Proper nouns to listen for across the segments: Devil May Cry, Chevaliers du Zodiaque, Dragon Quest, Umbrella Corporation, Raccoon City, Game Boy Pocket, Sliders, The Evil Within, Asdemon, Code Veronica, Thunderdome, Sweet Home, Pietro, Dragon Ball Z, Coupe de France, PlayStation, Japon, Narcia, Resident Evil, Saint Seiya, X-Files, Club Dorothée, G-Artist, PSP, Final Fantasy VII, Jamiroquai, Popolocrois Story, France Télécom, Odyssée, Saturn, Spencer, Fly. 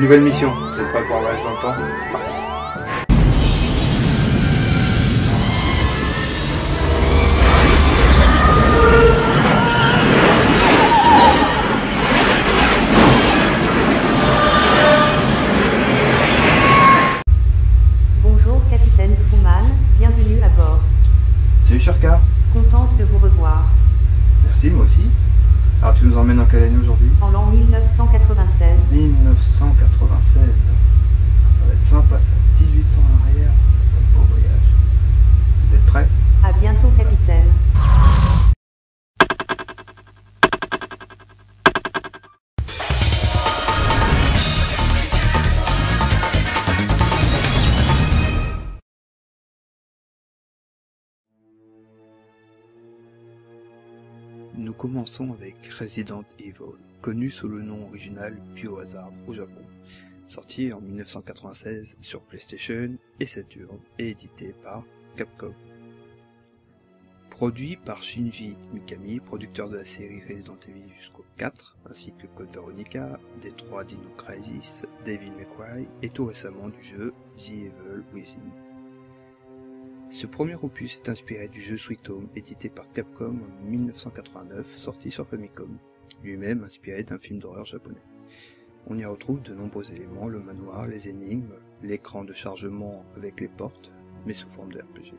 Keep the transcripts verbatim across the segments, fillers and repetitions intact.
Nouvelle mission, c'est pas pour un voyage dans le temps, c'est parti. Bonjour capitaine Truman, bienvenue à bord. Salut Sharka. Contente de vous revoir. Merci, moi aussi. Alors tu nous emmènes en quelle année aujourd'hui? En l'an mille neuf cent quatre-vingt-seize. mille neuf cent quatre-vingt-seize. Ça va être sympa ça, dix-huit ans en arrière, un beau voyage. Vous êtes prêts? A bientôt capitaine. Nous commençons avec Resident Evil, connu sous le nom original Biohazard au Japon, sorti en mille neuf cent quatre-vingt-seize sur PlayStation et Saturn et édité par Capcom. Produit par Shinji Mikami, producteur de la série Resident Evil jusqu'au quatre, ainsi que Code Veronica, des trois Dino Crisis, Devil May Cry et tout récemment du jeu The Evil Within. Ce premier opus est inspiré du jeu Sweet Home, édité par Capcom en mille neuf cent quatre-vingt-neuf, sorti sur Famicom, lui-même inspiré d'un film d'horreur japonais. On y retrouve de nombreux éléments, le manoir, les énigmes, l'écran de chargement avec les portes, mais sous forme de R P G.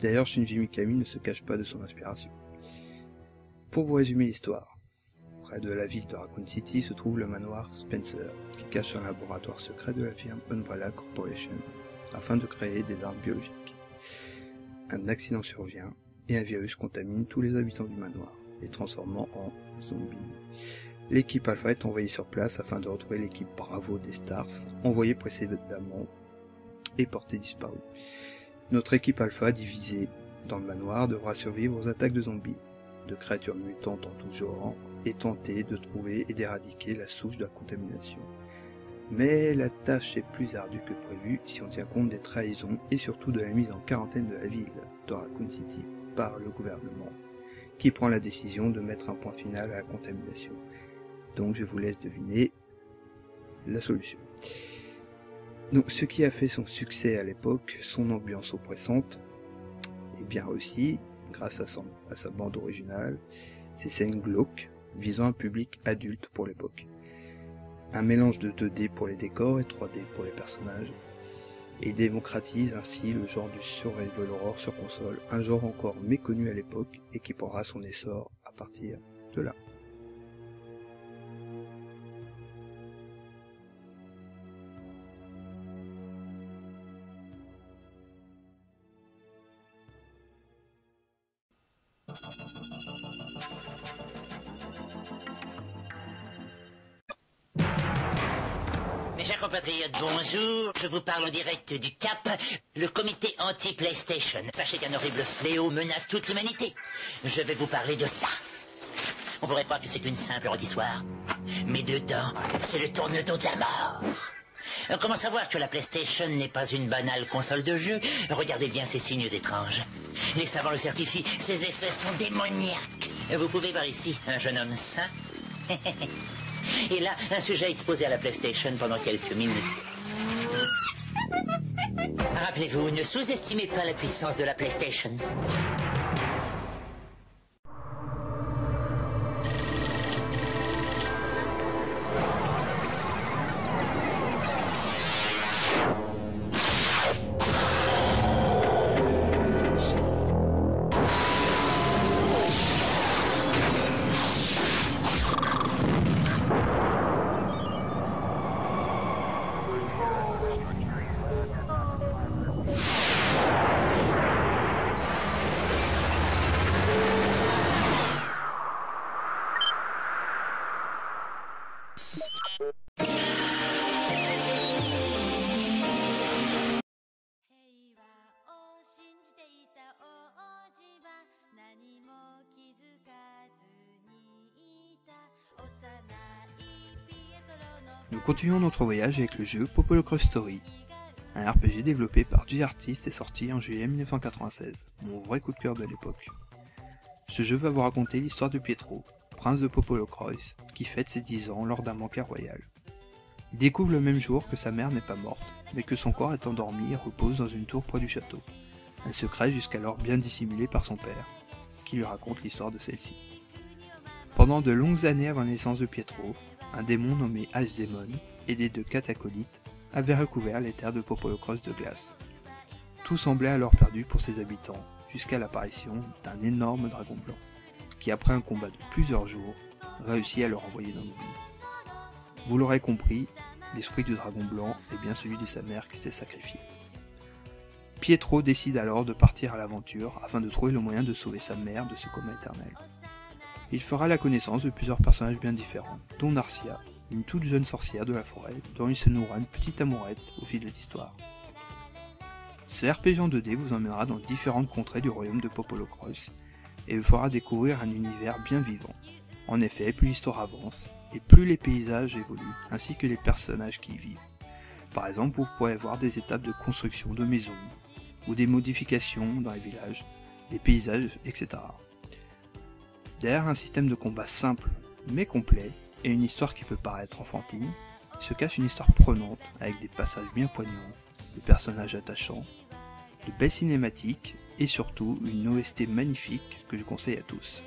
D'ailleurs, Shinji Mikami ne se cache pas de son inspiration. Pour vous résumer l'histoire, près de la ville de Raccoon City se trouve le manoir Spencer, qui cache un laboratoire secret de la firme Umbrella Corporation, afin de créer des armes biologiques. Un accident survient et un virus contamine tous les habitants du manoir, les transformant en zombies. L'équipe Alpha est envoyée sur place afin de retrouver l'équipe Bravo des Stars, envoyée précédemment et portée disparue. Notre équipe Alpha, divisée dans le manoir, devra survivre aux attaques de zombies, de créatures mutantes en tout genre, et tenter de trouver et d'éradiquer la souche de la contamination. Mais la tâche est plus ardue que prévu si on tient compte des trahisons et surtout de la mise en quarantaine de la ville de Raccoon City par le gouvernement, qui prend la décision de mettre un point final à la contamination. Donc je vous laisse deviner la solution. Donc ce qui a fait son succès à l'époque, son ambiance oppressante, est bien réussi grâce à, son, à sa bande originale, ses scènes glauques visant un public adulte pour l'époque. Un mélange de deux D pour les décors et trois D pour les personnages. Il démocratise ainsi le genre du survival horror sur console, un genre encore méconnu à l'époque et qui prendra son essor à partir de là. Bonjour, je vous parle en direct du Cap, le comité anti-PlayStation. Sachez qu'un horrible fléau menace toute l'humanité. Je vais vous parler de ça. On pourrait croire que c'est une simple rôtissoire, mais dedans, c'est le tourne-dos de la mort. Comment savoir que la PlayStation n'est pas une banale console de jeu? Regardez bien ces signes étranges. Les savants le certifient, ces effets sont démoniaques. Vous pouvez voir ici un jeune homme sain. Et là, un sujet exposé à la PlayStation pendant quelques minutes. Rappelez-vous, ne sous-estimez pas la puissance de la PlayStation. Nous continuons notre voyage avec le jeu Popolocrois Story, un R P G développé par G-Artist et sorti en juillet mille neuf cent quatre-vingt-seize, mon vrai coup de cœur de l'époque. Ce jeu va vous raconter l'histoire de Pietro, prince de Popolocrois, qui fête ses dix ans lors d'un banquet royal. Il découvre le même jour que sa mère n'est pas morte, mais que son corps est endormi et repose dans une tour près du château. Un secret jusqu'alors bien dissimulé par son père, qui lui raconte l'histoire de celle-ci. Pendant de longues années avant la naissance de Pietro, un démon nommé Asdemon, aidé de quatre acolytes, avait recouvert les terres de Popolocrois de glace. Tout semblait alors perdu pour ses habitants, jusqu'à l'apparition d'un énorme dragon blanc, qui après un combat de plusieurs jours, réussit à le renvoyer dans l'oubli. Vous l'aurez compris, l'esprit du dragon blanc est bien celui de sa mère qui s'est sacrifiée. Pietro décide alors de partir à l'aventure afin de trouver le moyen de sauver sa mère de ce coma éternel. Il fera la connaissance de plusieurs personnages bien différents, dont Narcia, une toute jeune sorcière de la forêt dont il se nourra une petite amourette au fil de l'histoire. Ce R P G en deux D vous emmènera dans différentes contrées du royaume de Popolocrois et vous fera découvrir un univers bien vivant. En effet, plus l'histoire avance et plus les paysages évoluent ainsi que les personnages qui y vivent. Par exemple, vous pourrez voir des étapes de construction de maisons, ou des modifications dans les villages, les paysages, et cetera. Derrière un système de combat simple mais complet et une histoire qui peut paraître enfantine, se cache une histoire prenante avec des passages bien poignants, des personnages attachants, de belles cinématiques et surtout une O S T magnifique que je conseille à tous.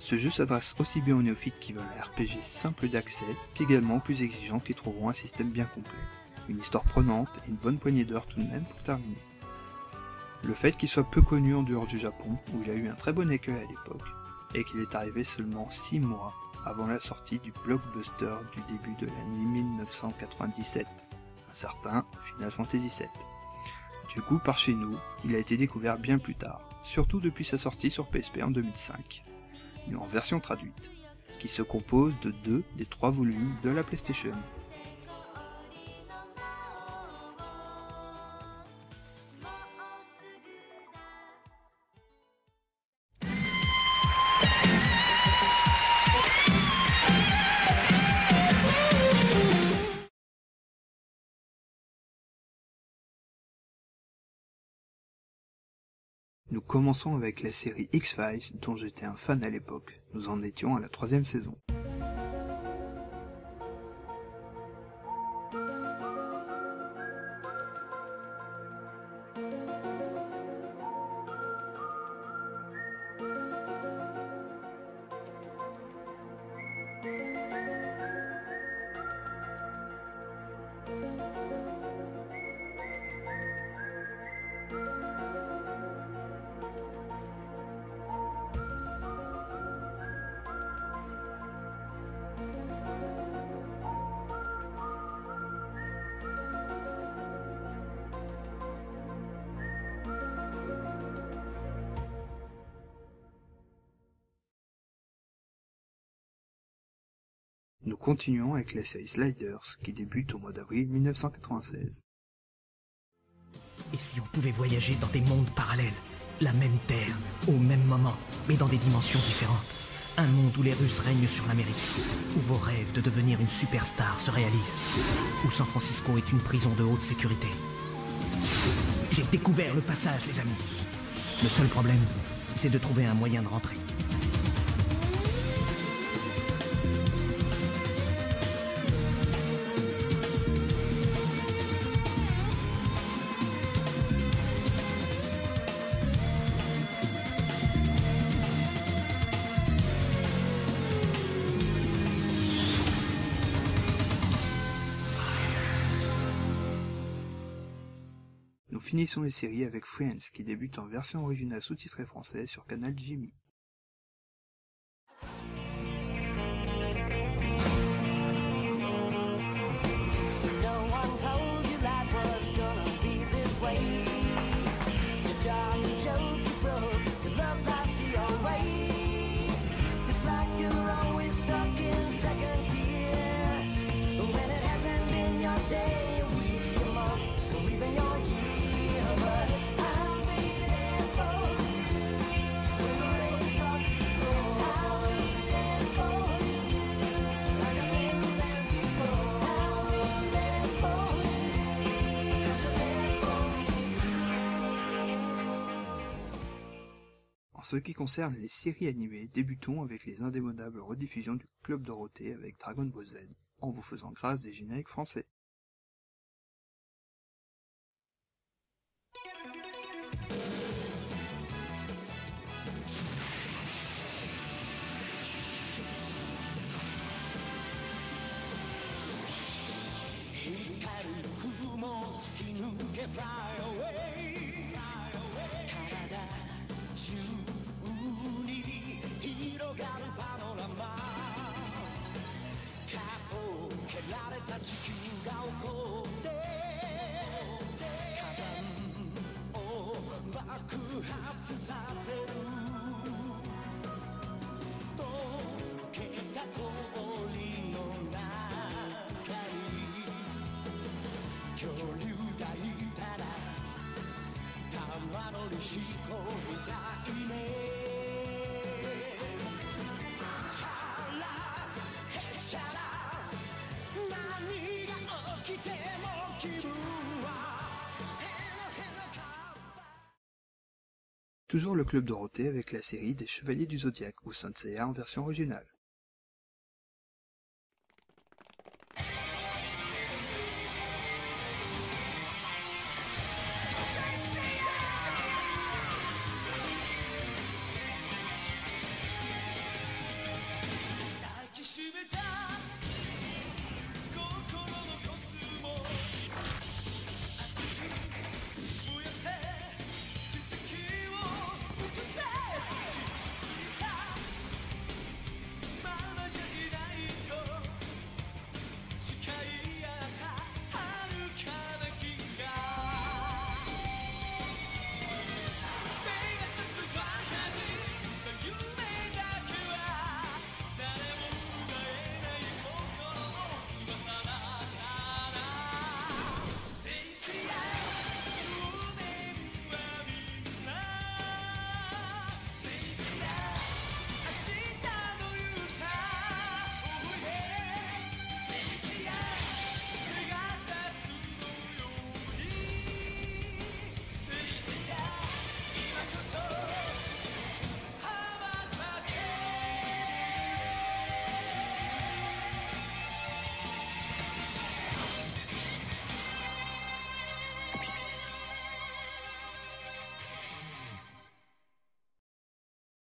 Ce jeu s'adresse aussi bien aux néophytes qui veulent un R P G simple d'accès qu'également aux plus exigeants qui trouveront un système bien complet, une histoire prenante et une bonne poignée d'heures tout de même pour terminer. Le fait qu'il soit peu connu en dehors du Japon, où il a eu un très bon accueil à l'époque, et qu'il est arrivé seulement six mois avant la sortie du blockbuster du début de l'année mille neuf cent quatre-vingt-dix-sept, un certain Final Fantasy sept. Du coup, par chez nous, il a été découvert bien plus tard, surtout depuis sa sortie sur P S P en deux mille cinq. Mais en version traduite, qui se compose de deux des trois volumes de la PlayStation. Nous commençons avec la série X-Files dont j'étais un fan à l'époque, nous en étions à la troisième saison. Nous continuons avec la série Sliders qui débute au mois d'avril mille neuf cent quatre-vingt-seize. Et si on pouvait voyager dans des mondes parallèles, la même terre, au même moment, mais dans des dimensions différentes. Un monde où les Russes règnent sur l'Amérique, où vos rêves de devenir une superstar se réalisent, où San Francisco est une prison de haute sécurité. J'ai découvert le passage, les amis. Le seul problème, c'est de trouver un moyen de rentrer. Nous finissons les séries avec Friends qui débute en version originale sous-titrée française sur Canal Jimmy. ce qui concerne les séries animées, débutons avec les indémodables rediffusions du Club Dorothée avec Dragon Ball Z, en vous faisant grâce des génériques français. Fly away, fly away. Canada, Juni, Hirogaru Panorama. Kapo, Kelare Tachiku Gaoko. Kazan, O, Bakuhatsu Saseru. Toke ga Kori no Naka ni Kyoryū. toujours le Club Dorothée avec la série des Chevaliers du Zodiaque ou Saint Seiya en version originale.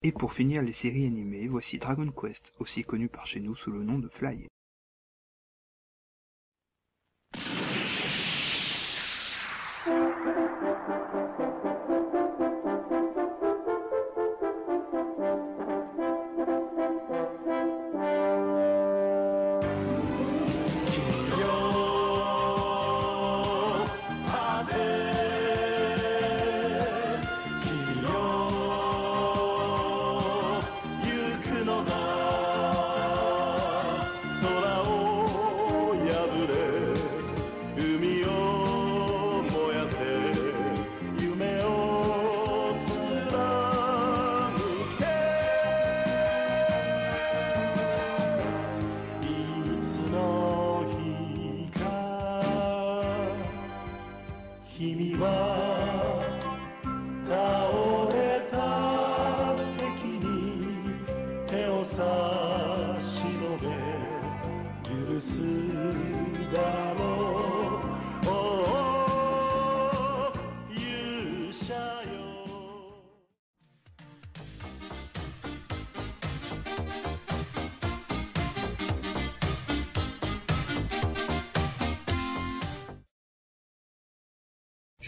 Et pour finir les séries animées, voici Dragon Quest, aussi connu par chez nous sous le nom de Fly.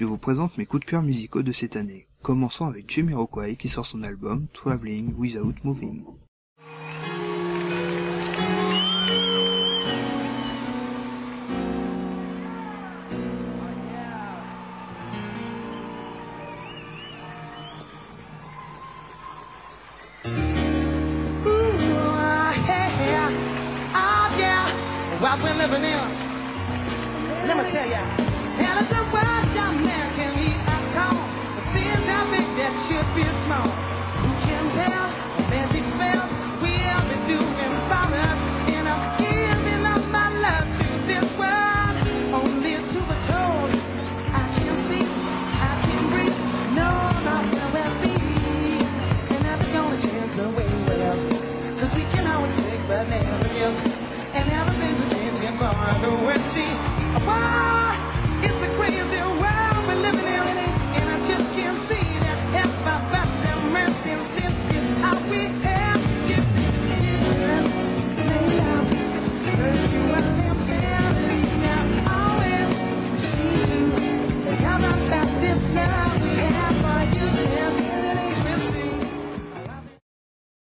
Je vous présente mes coups de cœur musicaux de cette année, commençant avec Jamiroquai qui sort son album Traveling Without Moving. I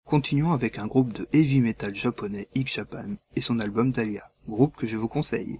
Continuons avec un groupe de heavy metal japonais X-Japan et son album Dahlia, groupe que je vous conseille.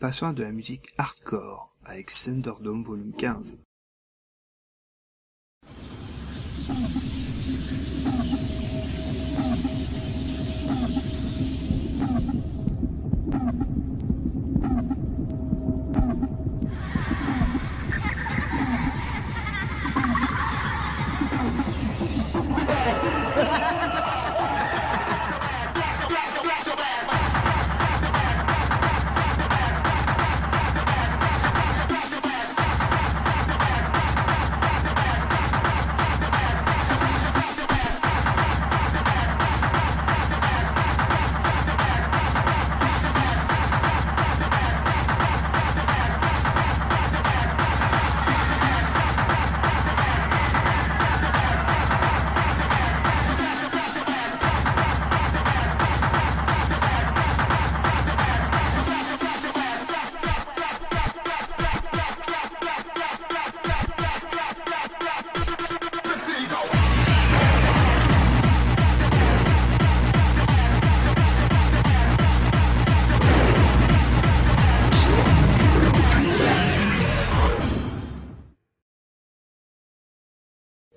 Passons de la musique hardcore avec Thunderdome volume quinze.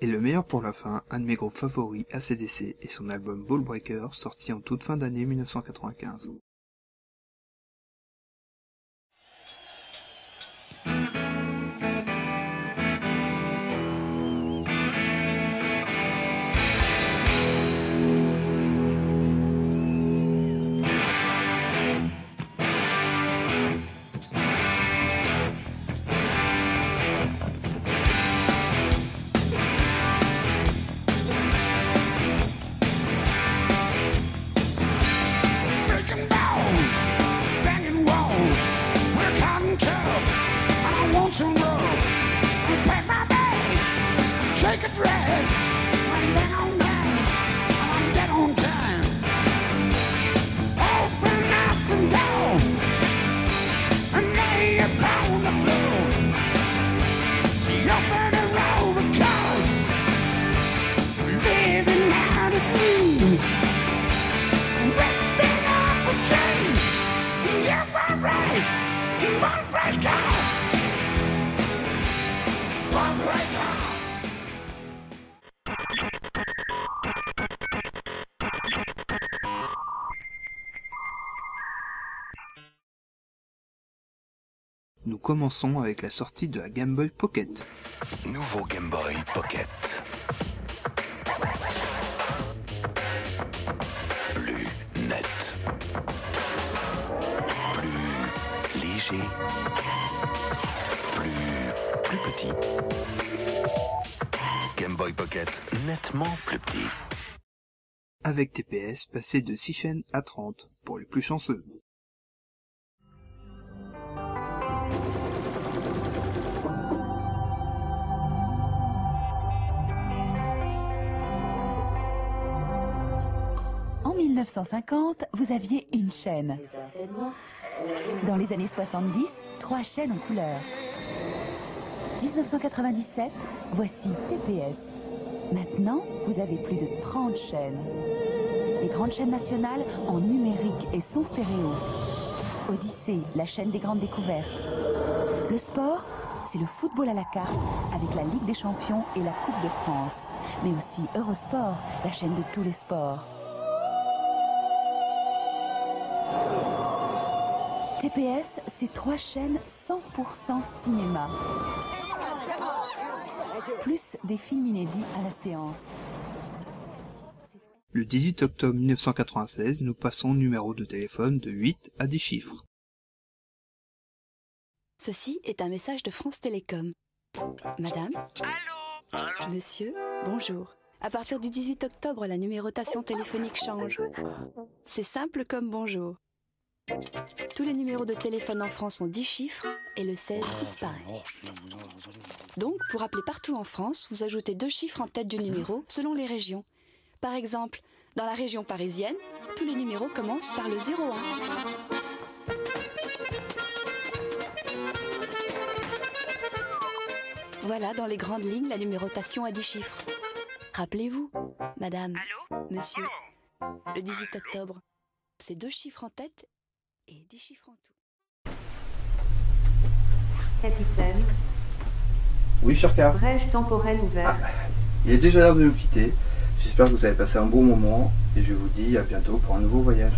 Et le meilleur pour la fin, un de mes groupes favoris, A C D C, et son album Ballbreaker, sorti en toute fin d'année mille neuf cent quatre-vingt-quinze. Nous commençons avec la sortie de la Game Boy Pocket. Nouveau Game Boy Pocket. Plus net. Plus léger. Plus, plus petit. Game Boy Pocket nettement plus petit. Avec T P S passé de six chaînes à trente pour les plus chanceux. mille neuf cent cinquante, vous aviez une chaîne. Dans les années soixante-dix, trois chaînes en couleur. mille neuf cent quatre-vingt-dix-sept, voici T P S. Maintenant, vous avez plus de trente chaînes. Les grandes chaînes nationales en numérique et son stéréo. Odyssée, la chaîne des grandes découvertes. Le sport, c'est le football à la carte, avec la Ligue des Champions et la Coupe de France. Mais aussi Eurosport, la chaîne de tous les sports. T P S, c'est trois chaînes cent pour cent cinéma. Plus des films inédits à la séance. Le dix-huit octobre mille neuf cent quatre-vingt-seize, nous passons numéro de téléphone de huit à dix chiffres. Ceci est un message de France Télécom. Madame ? Allô ? Monsieur, bonjour. À partir du dix-huit octobre, la numérotation téléphonique change. C'est simple comme bonjour. Tous les numéros de téléphone en France ont dix chiffres et le seize disparaît. Donc, pour appeler partout en France, vous ajoutez deux chiffres en tête du numéro selon les régions. Par exemple, dans la région parisienne, tous les numéros commencent par le zéro un. Voilà, dans les grandes lignes, la numérotation à dix chiffres. Rappelez-vous, madame, allô, monsieur, le dix-huit octobre, c'est deux chiffres en tête et dix chiffres en tout. Capitaine. Oui, Cherka. Brèche temporelle ouverte. Ah, il est déjà l'heure de nous quitter. J'espère que vous avez passé un bon moment et je vous dis à bientôt pour un nouveau voyage.